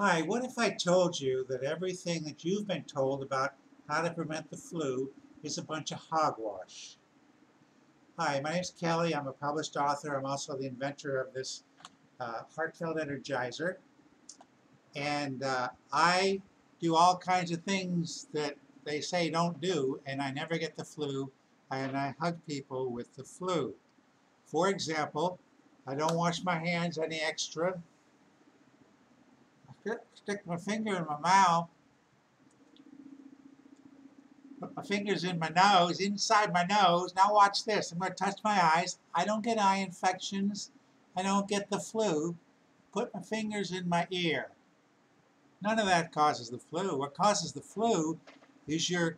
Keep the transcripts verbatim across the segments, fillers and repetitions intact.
Hi, what if I told you that everything that you've been told about how to prevent the flu is a bunch of hogwash? Hi, my name's Kelley. I'm a published author. I'm also the inventor of this uh, heartfelt energizer. And uh, I do all kinds of things that they say don't do, and I never get the flu, and I hug people with the flu. For example, I don't wash my hands any extra. I stick my finger in my mouth, put my fingers in my nose, inside my nose. Now watch this. I'm going to touch my eyes. I don't get eye infections. I don't get the flu. Put my fingers in my ear. None of that causes the flu. What causes the flu is your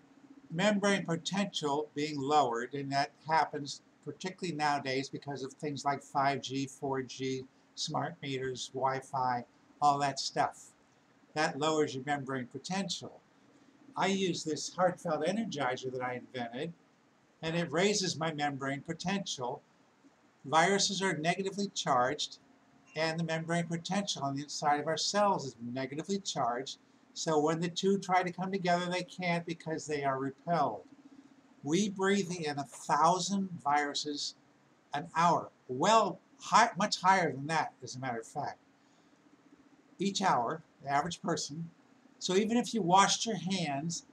membrane potential being lowered, and that happens particularly nowadays because of things like five G, four G, smart meters, Wi-Fi, all that stuff. That lowers your membrane potential. I use this heartfelt energizer that I invented, and it raises my membrane potential. Viruses are negatively charged, and the membrane potential on the inside of our cells is negatively charged, so when the two try to come together, they can't because they are repelled. We breathe in a thousand viruses an hour, well, high, much higher than that, as a matter of fact. Each hour, the average person. So even if you washed your hands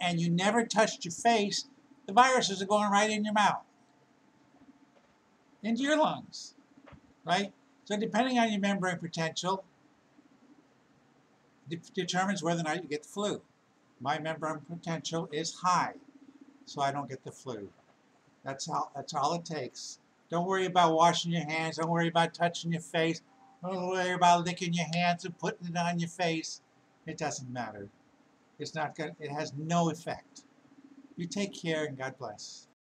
and you never touched your face, the viruses are going right in your mouth, into your lungs, right? So depending on your membrane potential, it determines whether or not you get the flu. My membrane potential is high, so I don't get the flu. That's all, that's all it takes. Don't worry about washing your hands. Don't worry about touching your face. Don't worry about licking your hands and putting it on your face. It doesn't matter. It's not gonna, it has no effect. You take care, and God bless.